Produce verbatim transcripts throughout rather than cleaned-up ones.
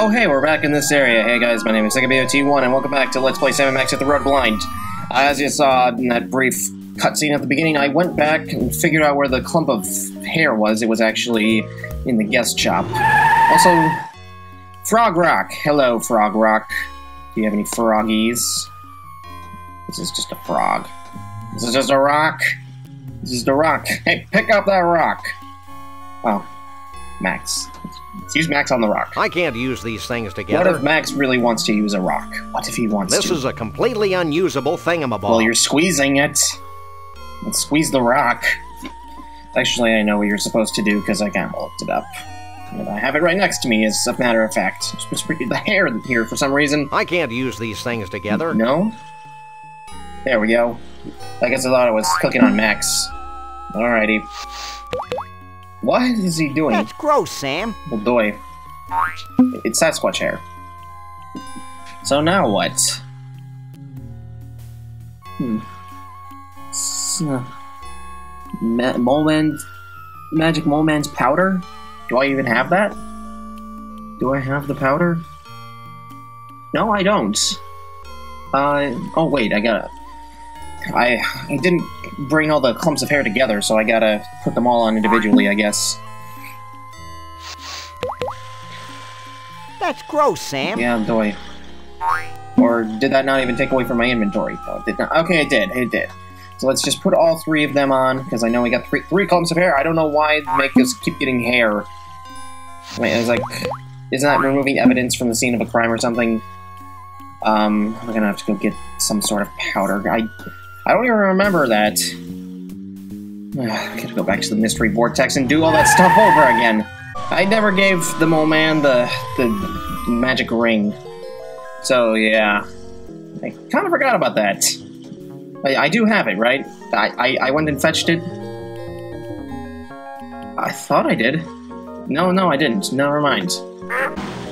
Oh hey, we're back in this area. Hey guys, my name is Cicabeot one and welcome back to Let's Play Sam and Max Hit the Road Blind. As you saw in that brief cutscene at the beginning, I went back and figured out where the clump of hair was. It was actually in the guest shop. Also, Frog Rock. Hello, Frog Rock. Do you have any froggies? This is just a frog. This is just a rock. This is the rock. Hey, pick up that rock. Oh, Max. Let's use Max on the rock. I can't use these things together. What if Max really wants to use a rock? What if he wants this to? This is a completely unusable thingamabob. Well, you're squeezing it. Let's squeeze the rock. Actually, I know what you're supposed to do because I kind of looked it up. And I have it right next to me, as a matter of fact. The hair here for some reason. I can't use these things together. No? There we go. I guess I thought I was clicking on Max. Alrighty. What is he doing? That's gross, Sam. Well, doy. It's Sasquatch hair. So now what? Hmm. So, Ma Mole Man's... Magic Mole Man's powder? Do I even have that? Do I have the powder? No, I don't. Uh... Oh, wait, I gotta... I, I didn't bring all the clumps of hair together, so I gotta put them all on individually, I guess. That's gross, Sam. Yeah, doy. Or did that not even take away from my inventory? No, it did not. Okay, it did. It did. So let's just put all three of them on, because I know we got three, three clumps of hair. I don't know why they make us keep getting hair. I mean, it's like, isn't that removing evidence from the scene of a crime or something? Um, I'm gonna have to go get some sort of powder. I... I don't even remember that. I gotta go back to the Mystery Vortex and do all that stuff over again. I never gave the Mole Man the, the magic ring. So, yeah. I kind of forgot about that. I, I do have it, right? I, I, I went and fetched it. I thought I did. No, no, I didn't. Never mind.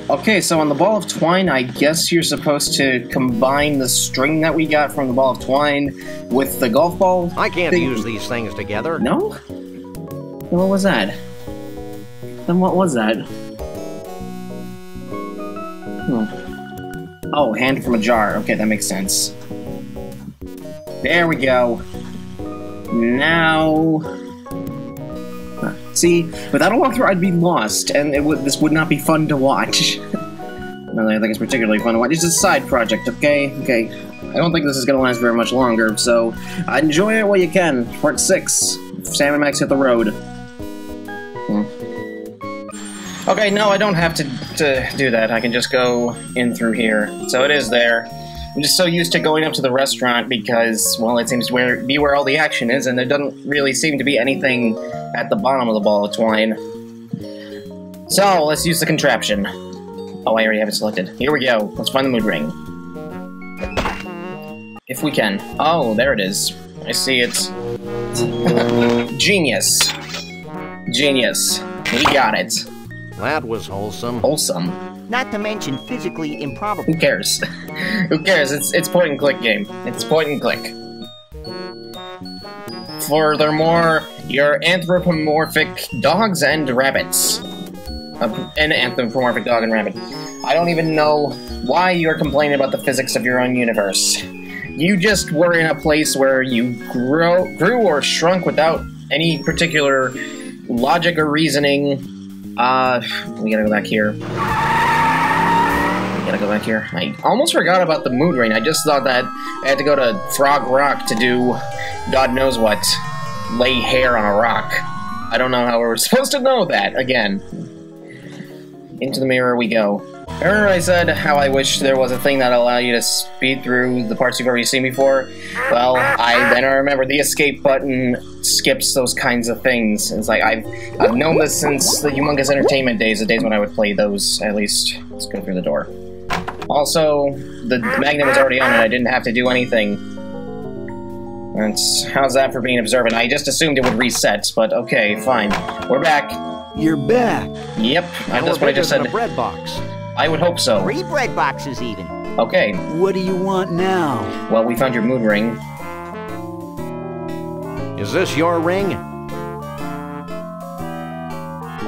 Okay, so on the ball of twine, I guess you're supposed to combine the string that we got from the ball of twine with the golf ball. I can't thing. use these things together. No? What was that? Then what was that? Hmm. Oh, hand from a jar. Okay, that makes sense. There we go. Now... See, without a walkthrough, I'd be lost, and it would, this would not be fun to watch. Well, I think it's particularly fun to watch. It's a side project, okay? Okay. I don't think this is going to last very much longer, so enjoy it while you can. Part six. Sam and Max Hit the Road. Hmm. Okay, no, I don't have to, to do that. I can just go in through here. So it is there. I'm just so used to going up to the restaurant because, well, it seems to be where all the action is, and there doesn't really seem to be anything at the bottom of the ball of twine. So, let's use the contraption. Oh, I already have it selected. Here we go. Let's find the mood ring. If we can. Oh, there it is. I see it. Genius. Genius. We got it. That was wholesome. Wholesome. Not to mention physically improbable. Who cares? Who cares? It's, it's point and click game. It's point and click. Furthermore, your anthropomorphic dogs and rabbits. Uh, an anthropomorphic dog and rabbit. I don't even know why you're complaining about the physics of your own universe. You just were in a place where you grow, grew or shrunk without any particular logic or reasoning. Uh, we gotta go back here. We gotta go back here. I almost forgot about the mood ring. I just thought that I had to go to Frog Rock to do God knows what. Lay hair on a rock. I don't know how we're supposed to know that, again. Into the mirror we go. Remember I said how I wish there was a thing that allowed you to speed through the parts you've already seen before? Well, I then I remember the escape button skips those kinds of things. It's like, I've, I've known this since the Humongous Entertainment days, the days when I would play those, at least. Let's go through the door. Also, the magnet was already on and I didn't have to do anything. That's, how's that for being observant? I just assumed it would reset, but okay, fine. We're back. You're back. Yep, now that's what I just said. A bread box. I would hope so. Three bread boxes even. Okay. What do you want now? Well, we found your mood ring. Is this your ring?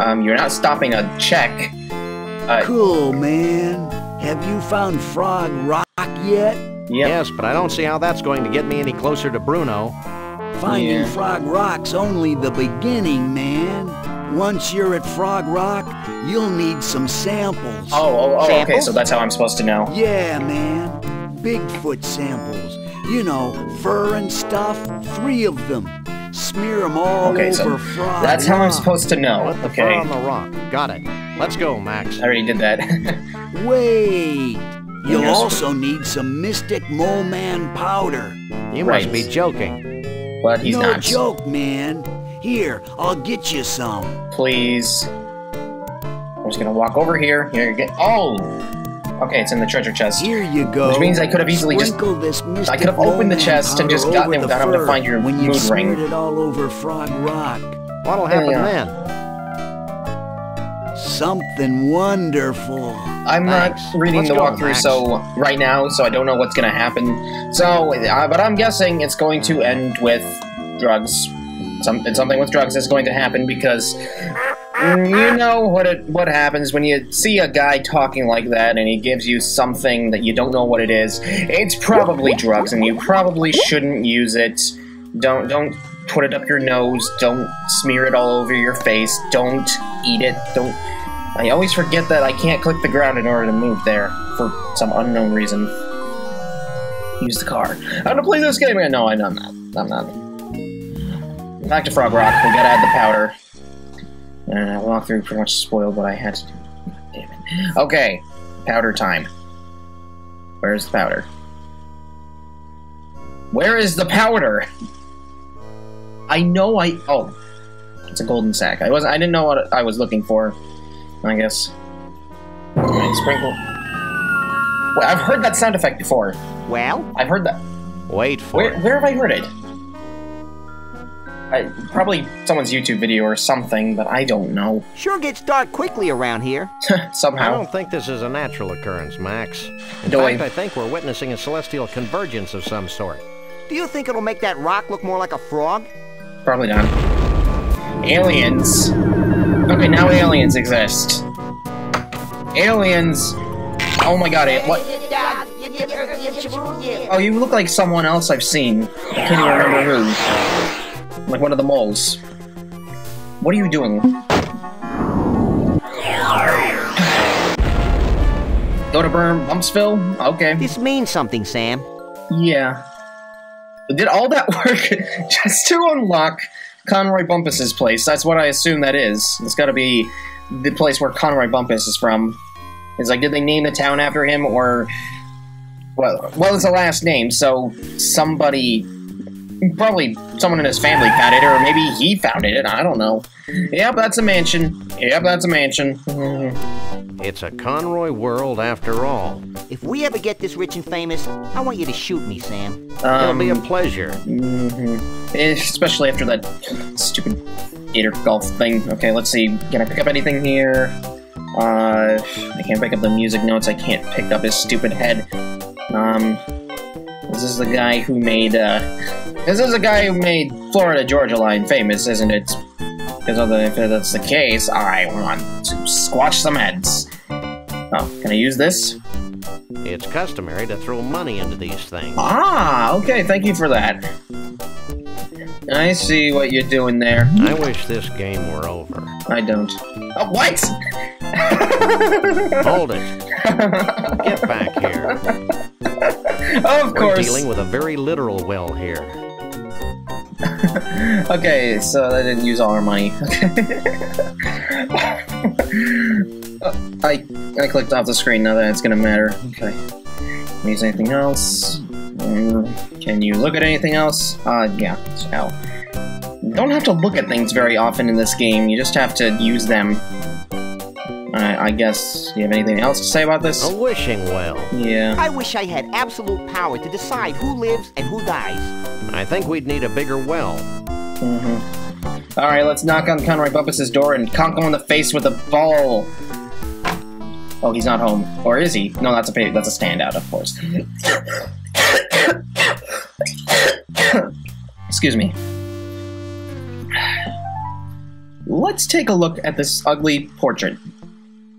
Um, you're not stopping a check. Right. Cool, man. Have you found Frog Rock yet? Yep. Yes, but I don't see how that's going to get me any closer to Bruno. Finding yeah. Frog Rock's only the beginning, man. Once you're at Frog Rock, you'll need some samples. Oh, oh, oh samples? Okay, so that's how I'm supposed to know. Yeah, man. Bigfoot samples. You know, fur and stuff, three of them. Smear them all okay, over so Frog that's how I'm supposed to know. Let the okay. fur on the rock. Got it. Let's go, Max. I already did that. Wait. You'll also need some Mystic Mole Man powder. You right. must be joking. But he's no not. No joke, man. Here, I'll get you some. Please. I'm just gonna walk over here. Here you get. Oh. Okay, it's in the treasure chest. Here you go. Which means I could have easily Sprinkle just. I could have opened the chest and just gotten it without having to find your when moon ring. It all over Frog Rock. What'll happen yeah. then? Something wonderful. I'm Max. not reading Let's the walkthrough, so right now, so I don't know what's gonna happen. So, uh, but I'm guessing it's going to end with drugs. Something, something with drugs is going to happen because. You know what it, what happens when you see a guy talking like that and he gives you something that you don't know what it is. It's probably drugs and you probably shouldn't use it. Don't don't put it up your nose. Don't smear it all over your face. Don't eat it. Don't. I always forget that I can't click the ground in order to move there for some unknown reason. Use the car. I'm gonna play this game. No, I'm not. I'm not. Back to Frog Rock. We gotta add the powder. And I walked through pretty much spoiled what I had to do. Damn it. Okay, powder time. Where's the powder? Where is the powder? I know I. Oh, it's a golden sack. I wasn't. I didn't know what I was looking for. I guess. Okay, sprinkle. Well, I've heard that sound effect before. Well, I've heard that. Wait for where, it. Where have I heard it? I, probably someone's YouTube video or something, but I don't know. Sure gets dark quickly around here. Somehow. I don't think this is a natural occurrence, Max. In Do fact, I... I think we're witnessing a celestial convergence of some sort. Do you think it'll make that rock look more like a frog? Probably not. Aliens. Okay, now aliens exist. Aliens. Oh my god, what? Oh, you look like someone else I've seen. I can't even remember who. Like one of the moles. What are you doing? Go to burn Bumpusville? Okay. This means something, Sam. Yeah. Did all that work just to unlock Conroy Bumpus's place? That's what I assume that is. It's gotta be the place where Conroy Bumpus is from. It's like, did they name the town after him, or... Well, well, it's a last name, so somebody... Probably someone in his family found it, or maybe he founded it, I don't know. Yep, that's a mansion. Yep, that's a mansion. It's a Conroy world after all. If we ever get this rich and famous, I want you to shoot me, Sam. Um, It'll be a pleasure. Mm-hmm. Especially after that stupid gator golf thing. Okay, let's see. Can I pick up anything here? Uh, I can't pick up the music notes. I can't pick up his stupid head. Um, this is the guy who made, uh... This is a guy who made Florida Georgia Line famous, isn't it? Because if that's the case, I want to squash some heads. Oh, can I use this? It's customary to throw money into these things. Ah, okay, thank you for that. I see what you're doing there. I wish this game were over. I don't. Oh, what? Hold it. Get back here. Of course. We're dealing with a very literal well here. Okay, so I didn't use all our money. I I clicked off the screen. Now that's gonna matter. Okay. Use anything else? Can you look at anything else? Uh, yeah. So you don't have to look at things very often in this game. You just have to use them. Uh, I guess. You have anything else to say about this? A wishing well. Yeah. I wish I had absolute power to decide who lives and who dies. I think we'd need a bigger well. Mm-hmm. Alright, let's knock on Conroy Bumpus's door and conk him in the face with a ball. Oh, he's not home. Or is he? No, that's a pay that's a standout, of course. Excuse me. Let's take a look at this ugly portrait.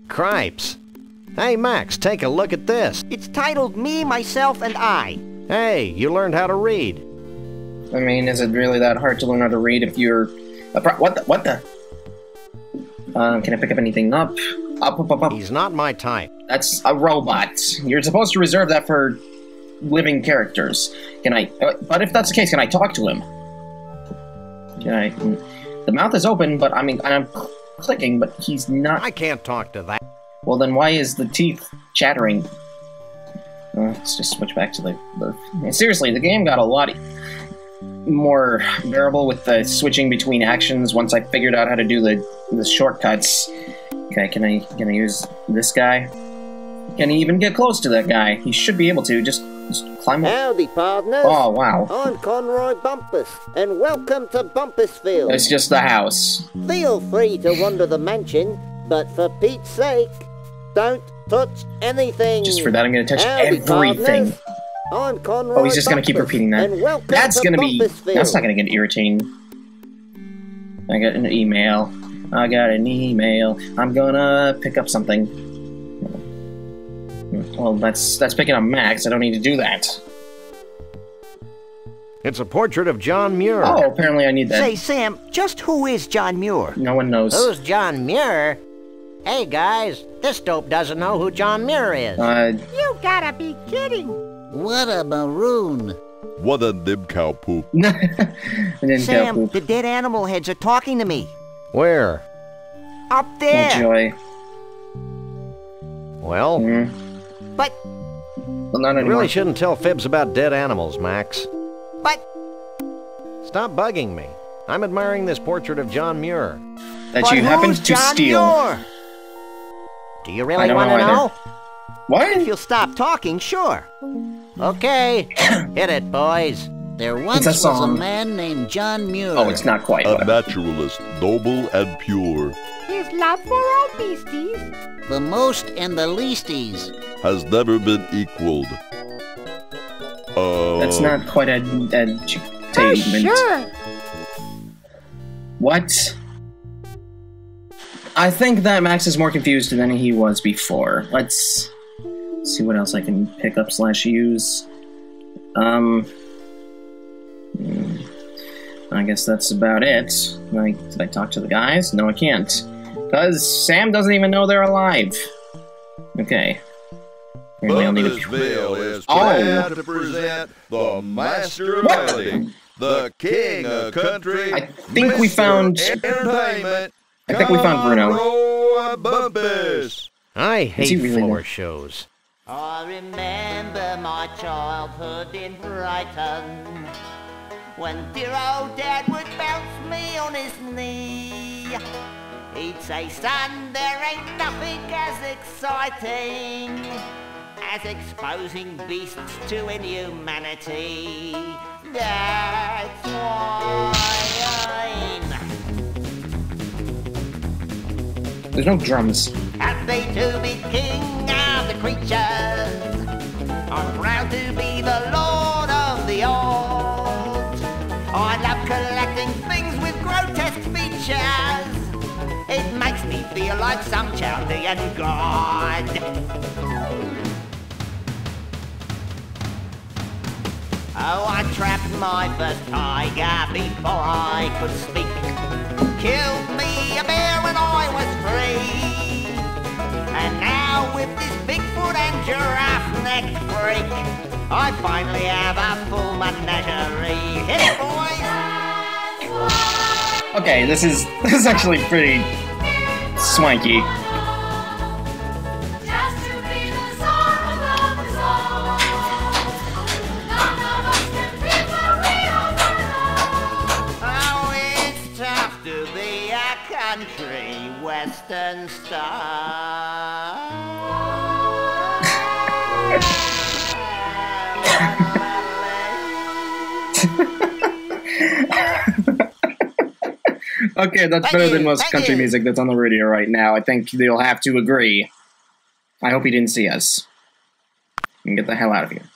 Cripes. Hey Max, take a look at this. It's titled Me, Myself, and I. Hey, you learned how to read. I mean, is it really that hard to learn how to read if you're... A pro what the? What the? Um, can I pick up anything up? Up, up, up, up. He's not my type. That's a robot. You're supposed to reserve that for living characters. Can I... Uh, but if that's the case, can I talk to him? Can I... The mouth is open, but I mean, I'm clicking, but he's not... I can't talk to that. Well, then why is the teeth chattering? Uh, let's just switch back to the... the... Seriously, the game got a lot more variable with the switching between actions once I figured out how to do the, the shortcuts. Okay, can I, can I use this guy? Can he even get close to that guy? He should be able to. Just, just climb up. Howdy, partners. Oh, wow. I'm Conroy Bumpus, and welcome to Bumpusville. It's just the house. Feel free to wander the mansion, but for Pete's sake, don't touch anything. Just for that, I'm going to touch Howdy, everything. Partners. I'm Conroy oh, he's just going to keep repeating that. That's going to be... That's not going to get irritating. I got an email. I got an email. I'm going to pick up something. Well, that's that's picking up Max. I don't need to do that. It's a portrait of John Muir. Oh, apparently I need that. Say, Sam, just who is John Muir? No one knows. Who's John Muir? Hey, guys, this dope doesn't know who John Muir is. Uh, you gotta be kidding. What a maroon. What a dim cow poop. Sam, poop. The dead animal heads are talking to me. Where? Up there. Oh, joy. Well... Mm. But well, not you really shouldn't tell fibs about dead animals, Max. But stop bugging me. I'm admiring this portrait of John Muir. That but you happened to John steal. Muir? Do you really want to know? know? What? If you'll stop talking, sure. Okay, hit it, boys. There once was a man named John Muir. Oh, it's not quite. A naturalist, noble and pure. His love for all beasties. The most and the leasties. Has never been equaled. Uh, That's not quite a statement. Oh, sure. What? I think that Max is more confused than he was before. Let's see what else I can pick up slash use. Um... I guess that's about it. I, did I talk to the guys? No, I can't. Because Sam doesn't even know they're alive. Okay. Bumpusville is proud to present the master of melody, the king of country. I think we found entertainment. I think we found Bruno. Bumpus. I hate really floor shows. I remember my childhood in Brighton, when dear old dad would bounce me on his knee. He'd say, son, there ain't nothing as exciting as exposing beasts to inhumanity. That's why I'm... There's no drums. Happy to be king of the creatures. I'm proud to be the lord of the old. I love collecting things with grotesque features. It makes me feel like some Chaldean god. Oh, I trapped my first tiger before I could speak. Killed me a bear when I was free. And now with this Bigfoot and giraffe neck freak, I finally have a full menagerie. Hit it, boys! Okay, this is, this is actually pretty... swanky. Western star. Okay, that's better than most country music that's on the radio right now. I think they'll have to agree. I hope he didn't see us. And get the hell out of here.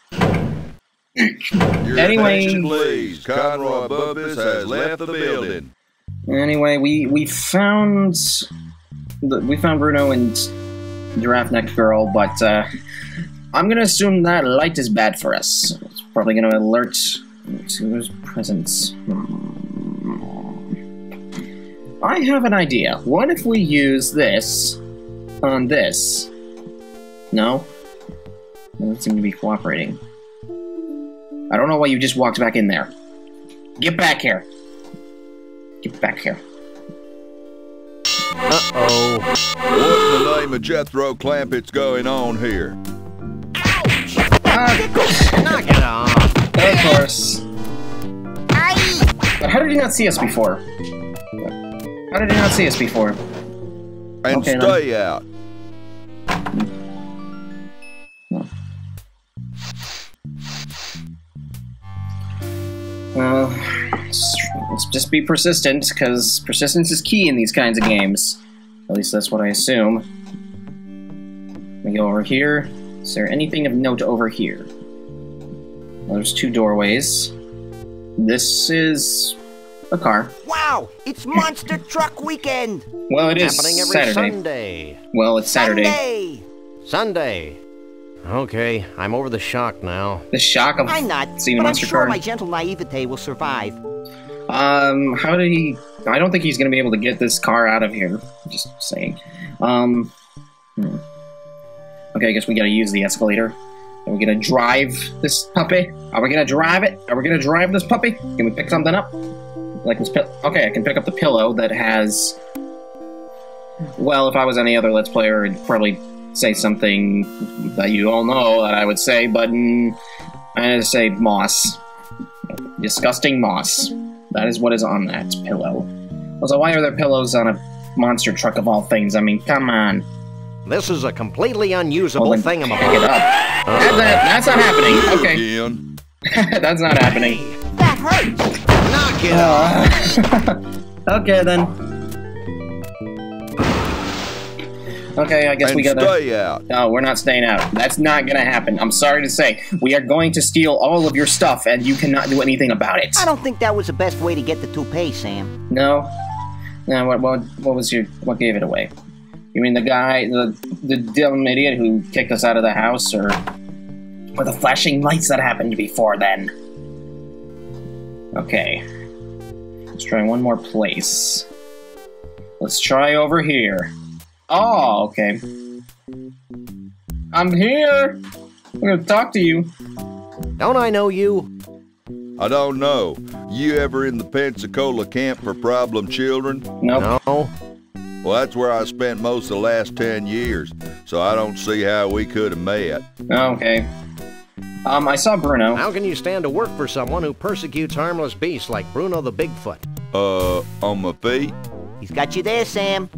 Your anyway, please. Conroy Bumpus has left the building. Anyway, we we found the, we found Bruno and giraffe neck girl, but uh, I'm gonna assume that light is bad for us. It's probably gonna alert to his presence. I have an idea. What if we use this on this? No? It doesn't seem to be cooperating. I don't know why you just walked back in there. Get back here! Get back here. Uh-oh. What in the name of Jethro Clampett's going on here? Ouch! Uh, knock it off. Of course. But how did he not see us before? How did he not see us before? And okay, stay then. Out. Well, let's just be persistent, because persistence is key in these kinds of games. At least that's what I assume. We go over here. Is there anything of note over here? Well, there's two doorways. This is a car. Wow! It's Monster Truck Weekend! Well, it is happening every Saturday. Sunday. Well, it's Saturday. Sunday! Sunday! Okay, I'm over the shock now. The shock of I'm not, seeing a monster car? I'm sure my gentle naivete will survive. Um, how did he... I don't think he's going to be able to get this car out of here. Just saying. Um, hmm. Okay, I guess we got to use the escalator. Are we going to drive this puppy? Are we going to drive it? Are we going to drive this puppy? Can we pick something up? Like this pill... Okay, I can pick up the pillow that has... Well, if I was any other Let's Player, it'd probably... say something that you all know that I would say, but mm, I'm going to say moss. Disgusting moss. That is what is on that pillow. Also, why are there pillows on a monster truck of all things? I mean, come on. This is a completely unusable well, thing. I'm gonna pick it up. Uh, that's, that's not happening. Okay. That's not happening. That hurts. Knock it off. Uh, okay, then. Okay, I guess and we gotta... stay out. No, we're not staying out. That's not gonna happen. I'm sorry to say. We are going to steal all of your stuff, and you cannot do anything about it. I don't think that was the best way to get the toupee, Sam. No? No, what, what, what was your... What gave it away? You mean the guy... The, the dumb idiot who kicked us out of the house, or... Or the flashing lights that happened before then? Okay. Let's try one more place. Let's try over here. Oh, okay. I'm here! I'm gonna talk to you. Don't I know you? I don't know. You ever in the Pensacola camp for problem children? Nope. No. Well, that's where I spent most of the last ten years, so I don't see how we could have met. Okay. Um, I saw Bruno. How can you stand to work for someone who persecutes harmless beasts like Bruno the Bigfoot? Uh, on my feet? He's got you there, Sam.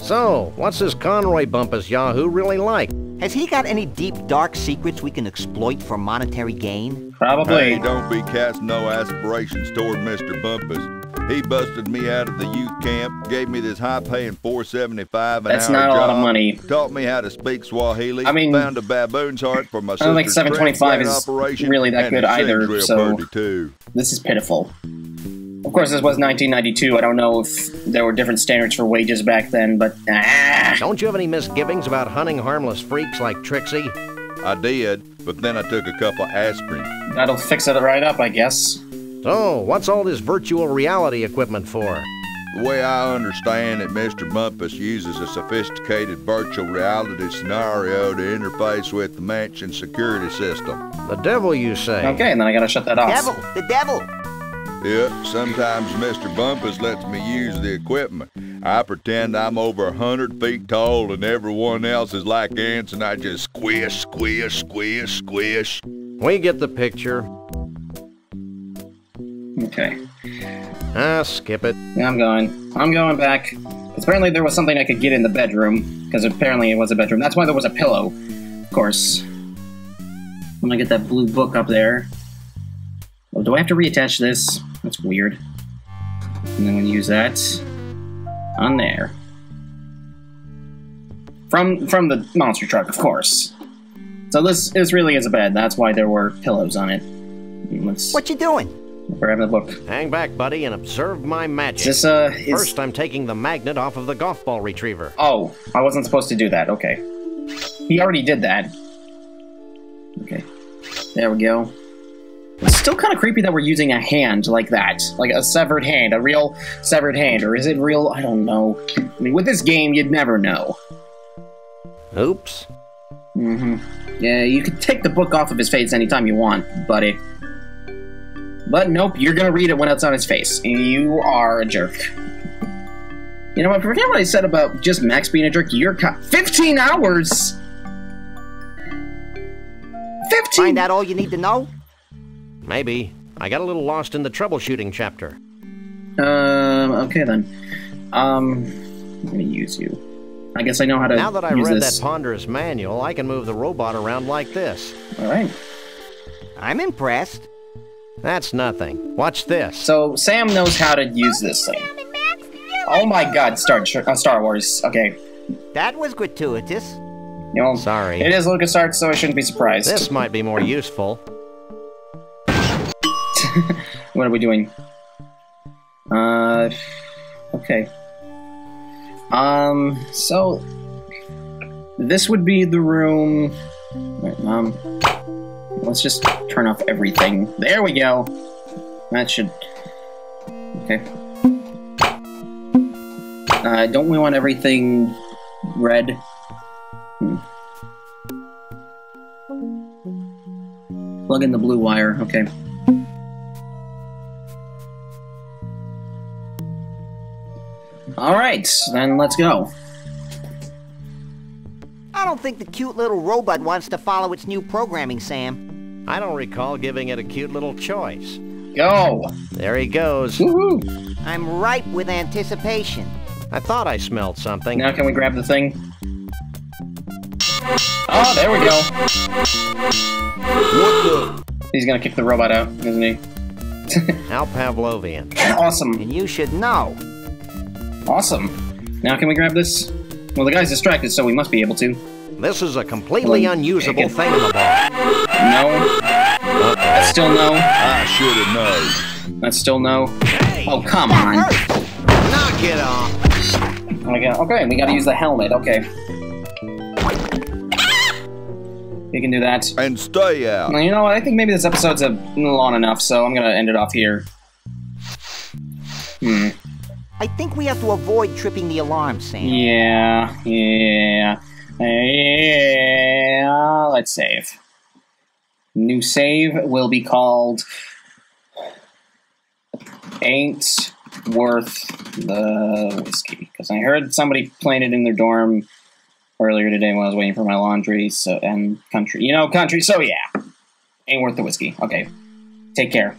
So, what's this Conroy Bumpus Yahoo really like? Has he got any deep, dark secrets we can exploit for monetary gain? Probably. Hey, don't be casting no aspirations toward Mister Bumpus. He busted me out of the youth camp, gave me this high-paying four seventy-five an That's hour not a job, lot of money. Taught me how to speak Swahili. I mean, found a baboon's heart for my I don't think seven twenty-five is really that good either. So thirty-two. This is pitiful. Of course, this was nineteen ninety-two. I don't know if there were different standards for wages back then, but... Ah. Don't you have any misgivings about hunting harmless freaks like Trixie? I did, but then I took a couple aspirin. That'll fix it right up, I guess. So, what's all this virtual reality equipment for? The way I understand it, Mister Bumpus uses a sophisticated virtual reality scenario to interface with the mansion security system. The devil, you say? Okay, and then I gotta shut that off. Devil! The devil! Yeah, sometimes Mister Bumpus lets me use the equipment. I pretend I'm over a hundred feet tall and everyone else is like ants and I just squish, squish, squish, squish. We get the picture. Okay. Ah, skip it. Yeah, I'm going. I'm going back. Apparently there was something I could get in the bedroom, because apparently it was a bedroom. That's why there was a pillow, of course. I'm gonna get that blue book up there. Oh, do I have to reattach this? That's weird. And then we'll use that on there. From from the monster truck, of course. So this, this really is a bed. That's why there were pillows on it. Let's... What you doing? Grab the book. Hang back, buddy, and observe my magic. Is this, uh, is... First, I'm taking the magnet off of the golf ball retriever. Oh, I wasn't supposed to do that. Okay. He already did that. Okay. There we go. It's still kind of creepy that we're using a hand like that. Like a severed hand. A real severed hand. Or is it real? I don't know. I mean, with this game, you'd never know. Oops. Mm-hmm. Yeah, you can take the book off of his face anytime you want, buddy. But nope, you're gonna read it when it's on his face. You are a jerk. You know what? Forget what I said about just Max being a jerk. You're co- fifteen hours. Fifteen. Find out all you need to know. Maybe. I got a little lost in the troubleshooting chapter. Um. Okay then. Um. I'm gonna use you. I guess I know how to. Now that I read that ponderous manual, I can move the robot around like this. All right. I'm impressed. That's nothing. Watch this. So Sam knows how to use this thing. Oh my God! Star uh, Star Wars. Okay. That was gratuitous. You know, sorry. It is LucasArts, so I shouldn't be surprised. This might be more useful. What are we doing? Uh. Okay. Um. So this would be the room. Right, um. Let's just turn off everything. There we go. That should... Okay. Uh, don't we want everything red? Hmm. Plug in the blue wire. Okay. Alright, then let's go. I don't think the cute little robot wants to follow its new programming, Sam. I don't recall giving it a cute little choice. Go! There he goes. Woohoo! I'm ripe with anticipation. I thought I smelled something. Now can we grab the thing? Oh, there we go. What the? He's gonna kick the robot out, isn't he? Al Pavlovian. Awesome. And you should know. Awesome. Now can we grab this? Well, the guy's distracted, so we must be able to. This is a completely well, unusable thingamaball. No. Uh, that's still no. I should have known. That's still no. Hey, oh, come on. Knock it off. Oh my God. Okay, we gotta use the helmet. Okay. We can do that. And stay out. Well, you know what? I think maybe this episode's a long enough, so I'm gonna end it off here. Hmm. I think we have to avoid tripping the alarm, Sam. Yeah. Yeah. Yeah. Let's save. New save will be called Ain't Worth the Whiskey. Because I heard somebody playing it in their dorm earlier today when I was waiting for my laundry. So and country. You know, country. So yeah. Ain't Worth the Whiskey. Okay. Take care.